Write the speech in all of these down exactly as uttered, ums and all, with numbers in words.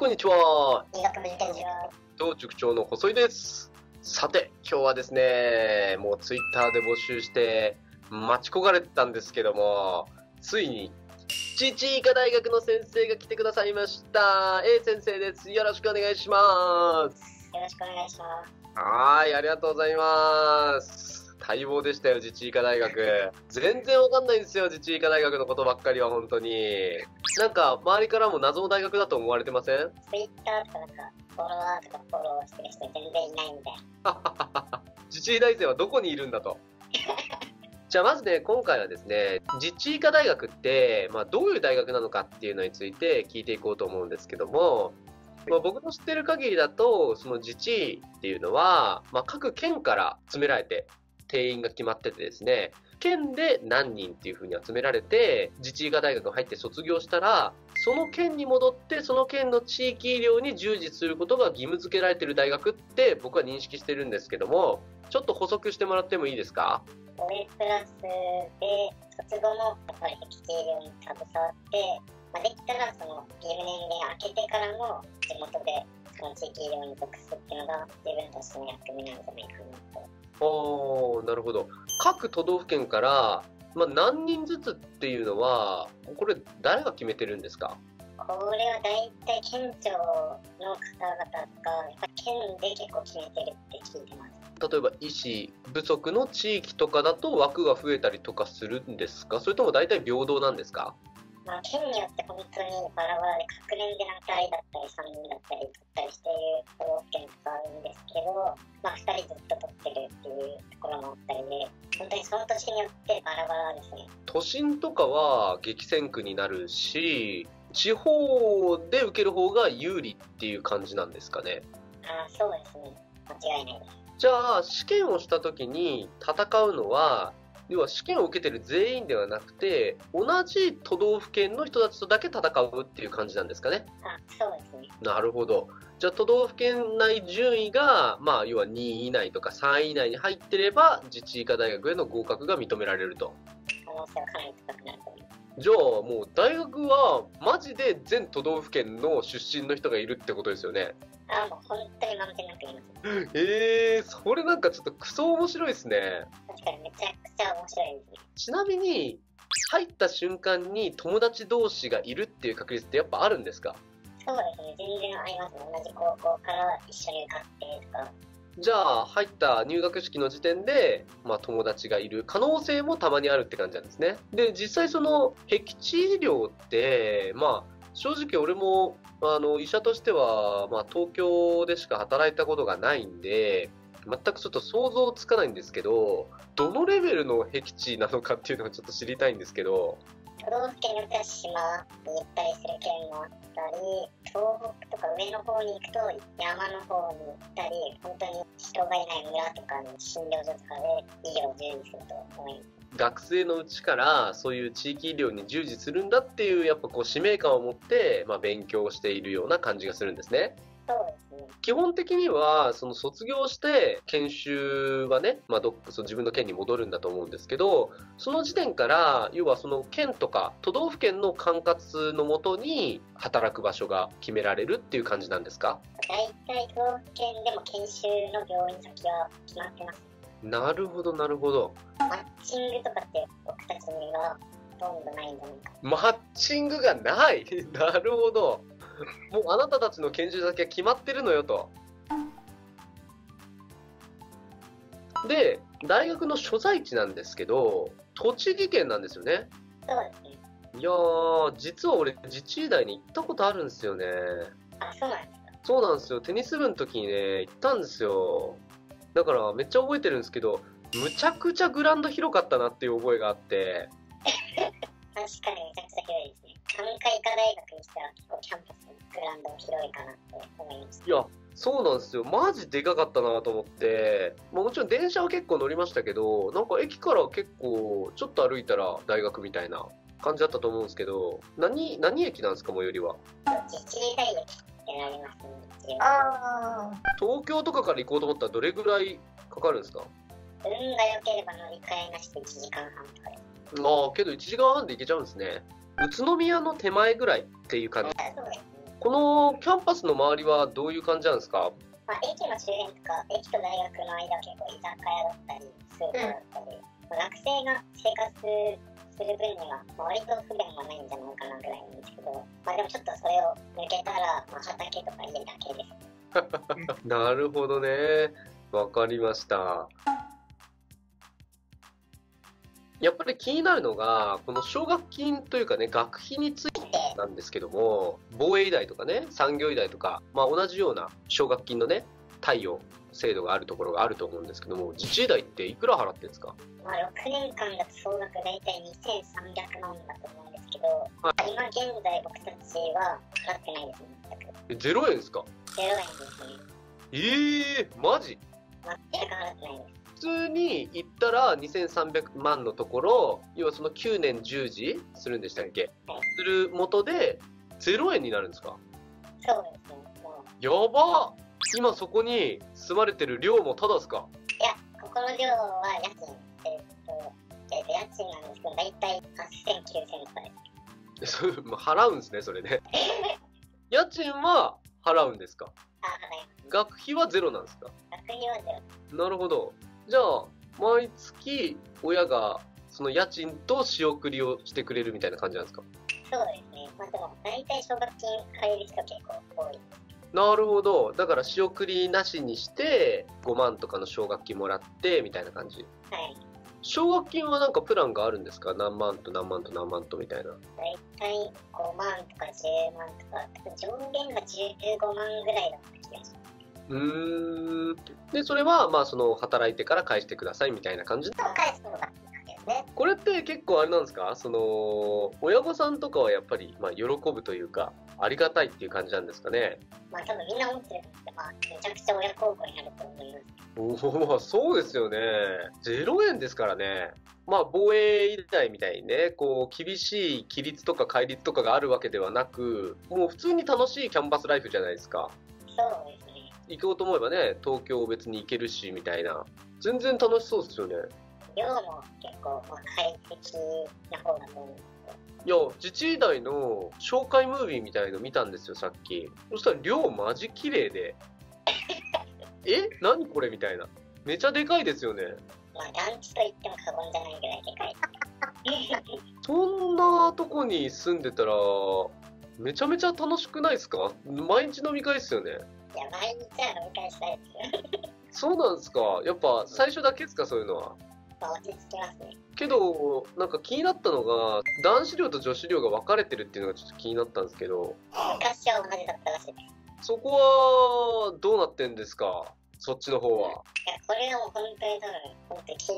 こんにちは。理学部受験塾塾長の細井です。さて、今日はですね、もうツイッターで募集して待ち焦がれてたんですけども、ついに父医科大学の先生が来てくださいました。A先生です。よろしくお願いします。よろしくお願いします。はい、ありがとうございます。待望でしたよ、自治医科大学。全然わかんないんですよ、自治医科大学のことばっかりは、本当に。なんか、周りからも謎の大学だと思われてません？ Twitter とか、なんか、フォロワーとかフォローしてる人全然いないみたいな。自治医大生はどこにいるんだと。じゃあまずね、今回はですね、自治医科大学って、まあ、どういう大学なのかっていうのについて聞いていこうと思うんですけども、まあ、僕の知ってる限りだと、その自治医っていうのは、まあ、各県から集められて定員が決まっててですね、県で何人っていうふうに集められて、自治医科大学に入って卒業したら、その県に戻ってその県の地域医療に従事することが義務付けられてる大学って僕は認識してるんですけども、ちょっと補足してもらってもいいですか？親クラスで卒後もやっぱり地域医療に携わって、まあできたらその留年が明けてからも地元でその地域医療に属するっていうのが自分たちの役目なんじゃないかなと。おー、なるほど。各都道府県から、まあ、何人ずつっていうのはこれ誰が決めてるんですか？これは大体県庁の方々がやっぱ県で結構決めてるって聞いてます。例えば医師不足の地域とかだと枠が増えたりとかするんですか？それとも大体平等なんですか？まあ、県によって本当にバラバラで、各年で何回だったりさんにんだったり取ったりしている都道府県とかあるんですけど、まあ、ふたりずっと取ってるっていうところもあったりで、本当にその年によってバラバラですね。都心とかは激戦区になるし、地方で受ける方が有利っていう感じなんですかね。ああ、そうですね、間違いないです。じゃあ試験をした時に戦うのは、要は試験を受けてる全員ではなくて、同じ都道府県の人たちとだけ戦うっていう感じなんですかね。あ、そうですね。なるほど。じゃあ都道府県内順位が、まあ、要はにい以内とかさんい以内に入ってれば自治医科大学への合格が認められると。可能性はかなり高くなると思います。じゃあもう大学はマジで全都道府県の出身の人がいるってことですよね。あ、もう本当に満点なくいます。えー、それなんかちょっとクソ面白いですね。確かにめちゃくちゃ面白いですね。ちなみに入った瞬間に友達同士がいるっていう確率ってやっぱあるんですか？そうですね、全然あります。同じ高校から一緒に受かってとか。じゃあ入った入学式の時点で、まあ、友達がいる可能性もたまにあるって感じなんですね。で、実際その僻地医療って、まあ、正直俺もあの医者としては、まあ、東京でしか働いたことがないんで全くちょっと想像つかないんですけど、どのレベルの僻地なのかっていうのがちょっと知りたいんですけど。都道府県によっては島に行ったりする県もあったり、東北とか上の方に行くと山の方に行ったり、本当に人がいない村とかの診療所とかで医療を従事すると思います。学生のうちからそういう地域医療に従事するんだっていう、やっぱこう使命感を持って、まあ、勉強しているような感じがするんですね。そうですね。基本的にはその卒業して研修はね、まあ、どっかその自分の県に戻るんだと思うんですけど、その時点から要はその県とか都道府県の管轄のもとに働く場所が決められるっていう感じなんですか？大体都道府県でも研修の病院先は決まってます。なるほどなるほど。マッチングとかって僕たちにはほとんどないんじゃないか。マッチングがないなるほど。もうあなたたちの研修先は決まってるのよと。で、大学の所在地なんですけど、栃木県なんですよね。そうですね。いやー、実は俺自治医大に行ったことあるんですよね。あ、そうなんですか。そうなんですよ。テニス部の時にね、行ったんですよ。だからめっちゃ覚えてるんですけど、むちゃくちゃグラウンド広かったなっていう覚えがあって。確かにめちゃくちゃ広いですね。産科医科大学にしては結構キャンパスのグラウンドも広いかなって思いました。いや、そうなんですよ。マジでかかったなと思って、まあ、もちろん電車は結構乗りましたけど、なんか駅から結構ちょっと歩いたら大学みたいな感じだったと思うんですけど、何何駅なんですか、最寄りは？自治医大駅ってなりますね。ああ。東京とかから行こうと思ったらどれぐらいかかるんですか？運が良ければ乗り換えなしでいちじかんはんとかです。ああ、けどいちじかんはんで行けちゃうんですね。宇都宮の手前ぐらいっていう感じ。そうですね。このキャンパスの周りはどういう感じなんですか？まあ、駅の周辺とか、駅と大学の間は結構居酒屋だったり、スーパーだったり、うん、学生が生活する分には、まあ、割と不便はないんじゃないかなぐらいなんですけど、まあ、でもちょっとそれを抜けたら、まあ、畑とか家だけです。なるほどね。わかりました。やっぱり気になるのが、この奨学金というかね、学費についてなんですけども、防衛医大とかね、産業医大とか、まあ、同じような奨学金のね、貸与制度があるところがあると思うんですけども、自治医大っていくら払ってるんですか？まあろくねんかんだと総額大体にせんさんびゃくまんだと思うんですけど、はい、今現在僕たちは払ってないですね、全く。ゼロえんですか？ゼロえんですね。えー、マジ？全く払ってないです。普通に行ったらにせんさんびゃくまんのところ、要はそのきゅうねんじゅうじするんでしたっけ、はい、する元でゼロえんになるんですか？そうですね。やばっ。今そこに住まれてる寮もただですか？いや、ここの寮は家賃、えっと、えっと、家賃なんですけど、大体はっせんきゅうせんとかです。払うんですね、それね。家賃は払うんですか？あ、払います。学費はゼロなんですか？学費はゼロ。なるほど。じゃあ毎月親がその家賃と仕送りをしてくれるみたいな感じなんですか？そうですね。まあでも大体奨学金借りる人結構多い。なるほど。だから仕送りなしにしてごまんとかの奨学金もらってみたいな感じ。はい。奨学金はなんかプランがあるんですか？何万と何万と何万とみたいな。大体ごまんとかじゅうまんとか、上限がじゅうごまんぐらいだった気がします。うーん。でそれはまあその働いてから返してくださいみたいな感じで返すのがね。これって結構あれなんですか、その親御さんとかはやっぱりまあ喜ぶというかありがたいっていう感じなんですかね。まあ多分みんな思ってるんですけど、まあ、めちゃくちゃ親孝行になると思います。おお、そうですよね。ゼロえんですからね。まあ防衛医大みたいにね、こう厳しい規律とか戒律とかがあるわけではなく、もう普通に楽しいキャンパスライフじゃないですか。そうですね。行こうと思えばね、東京別に行けるしみたいな、全然楽しそうですよね。寮も結構、まあ、快適な方だと思うんですけど。いや、自治医大の紹介ムービーみたいの見たんですよ、さっき。そしたら寮マジ綺麗でえ、何これみたいな。めちゃでかいですよね。まあ団地と言っても過言じゃないぐらいでかいそんなとこに住んでたらめちゃめちゃ楽しくないですか？毎日飲み会ですよね。いや、毎日は飲み会したいですよそうなんですか。やっぱ最初だけですか、そういうのは。まあ、落ち着きますね。けどなんか気になったのが、男子寮と女子寮が分かれてるっていうのがちょっと気になったんですけど、昔は同じだったらしいです。そこはどうなってんですか、そっちの方は。いや、これはもう本当に多分本当に禁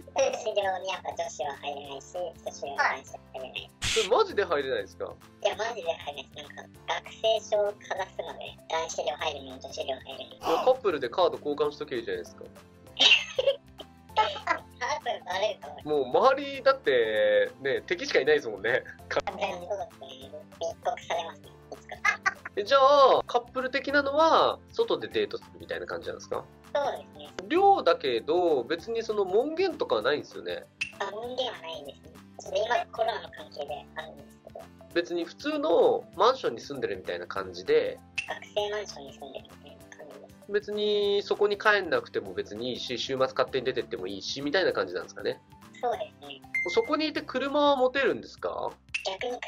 制ですね。え？男子寮にやっぱ女子は入れないし、女子寮は男子は入れない。それマジで入れないですか？いや、マジで入れないです。なんか学生証をかざすので、男子寮入るの、女子寮入るの。カップルでカード交換しとけるじゃないですか。もう周りだってね、敵しかいないですもんね。完全にそうですね。密告されますね。じゃあカップル的なのは外でデートするみたいな感じなんですか？そうですね。寮だけど別にその門限とかはないんですよね。あ、門限はないですね。それ今コロナの関係であるんですけど、別に普通のマンションに住んでるみたいな感じで、学生マンションに住んでるみたいな感じです。別にそこに帰んなくても別にいいし、週末勝手に出てってもいいしみたいな感じなんですかね。そうですね。そこにいて車は持てるんですか？逆に車持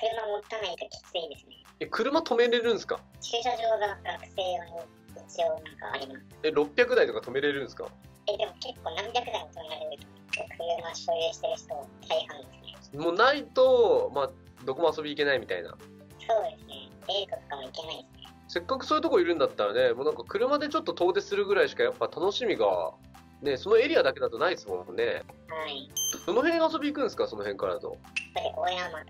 たないときついですね。え、車止めれるんですか？駐車場が学生用に一応なんかあります。え、ろっぴゃくだいとか止めれるんですか？え、でも結構何百台も止められると車所有してる人大半ですね。もうないと、まあ、どこも遊び行けないみたいな。そうですね。デートとかも行けないですね。せっかくそういうとこいるんだったらね、もうなんか車でちょっと遠出するぐらいしかやっぱ楽しみがね、そのエリアだけだとないですもんね。はい。どの辺遊び行くんですか、その辺からだと。やっぱり小山とか宇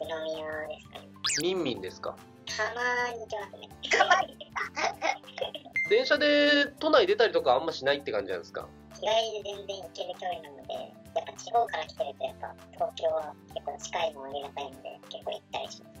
都宮ですかね。みんみんですか。たまーに行きますね。たまに。電車で都内出たりとかあんましないって感じなんですか。日帰りで全然行ける距離なので、やっぱ地方から来てるとやっぱ東京は結構近いのありがたいので結構行ったりします。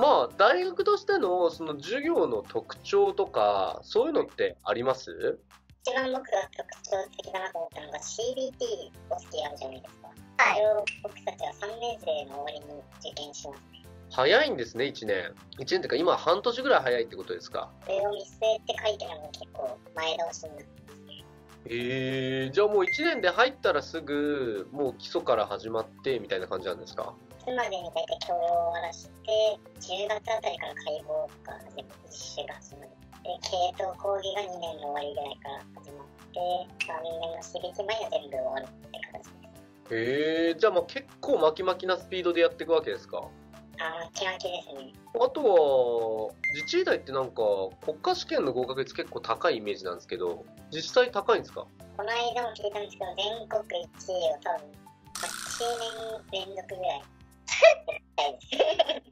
まあ、大学としてのその授業の特徴とかそういうのってあります？一番僕が特徴的だなと思ったのが シービーティー を好きやるじゃないですか。はい、僕たちはさんねんせいの終わりに受験しますね。早いんですね、いちねん。いちねんってか、今半年ぐらい早いってことですか。それを見据えて書いてるのも結構前倒しになってますね。えー、じゃあもういちねんで入ったらすぐ、もう基礎から始まってみたいな感じなんですか。今までに大体教養を終わらして、じゅうがつあたりから解剖とか全部実習が始まる。で、系統講義がにねんの終わりぐらいから始まって、さんねんの シービーティー 前には全部終わるって形です。へえ、じゃあまあ結構巻き巻きなスピードでやっていくわけですか。あ、巻き巻きですね。あとは自治医大ってなんか国家試験の合格率結構高いイメージなんですけど、実際高いんですか。この間も聞いたんですけど、全国いちいを多分はちねんれんぞくぐらい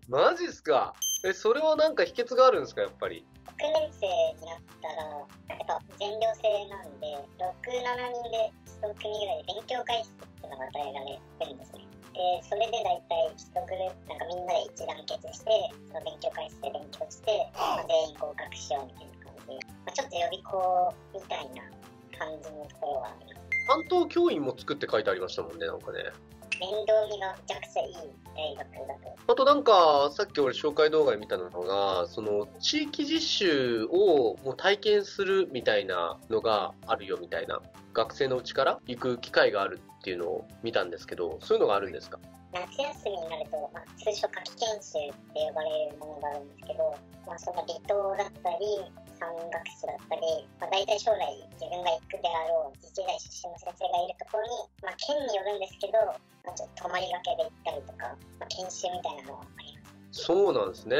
マジっすか。え、それはなんか秘訣があるんですか、やっぱり。ろくねんせいになったらやっぱ全寮制なんで、ろく、しちにんでひとくみぐらいで勉強会室っていうのが与えられるんですね。で、それで大体ひとグループ、なんかみんなで一致団結して、その勉強会室で勉強して、まあ、全員合格しようみたいな感じで、まあ、ちょっと予備校みたいな感じのところはあります。担当教員もつくって書いてありましたもんね、なんかね。面倒見がめちゃくちゃいい大学だと。あとなんかさっき俺紹介動画で見たのが、その地域実習をもう体験するみたいなのがあるよみたいな、学生のうちから行く機会があるっていうのを見たんですけど、そういうのがあるんですか。夏休みになると、まあ、通称夏季研修って呼ばれるものがあるんですけど、まあ、その離島だったり山岳地だったり、まあ、大体将来自分が行くであろう自治大出身の先生がいるところに、まあ、県によるんですけど、まあ、ちょっと泊まりがけで行ったりとか、まあ、研修みたいなのはあります。そうなんですね。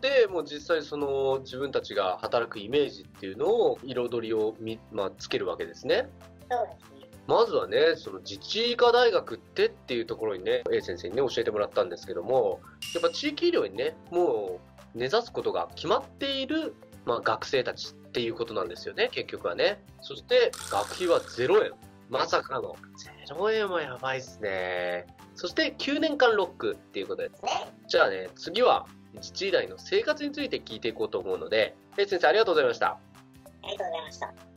でもう実際その自分たちが働くイメージっていうのを彩りをみ、まあ、つけるわけですね。そうですね。まずはね、その自治医科大学ってっていうところにね、 A 先生にね教えてもらったんですけども、やっぱ地域医療にねもう根ざすことが決まっている、まあ、学生たちっていうことなんですよね、結局はね。そして学費はゼロえん、まさかのゼロえんはやばいっすね。そしてきゅうねんかんロックっていうことですね。じゃあね、次は自治医大の生活について聞いていこうと思うので、 A 先生ありがとうございました。ありがとうございました。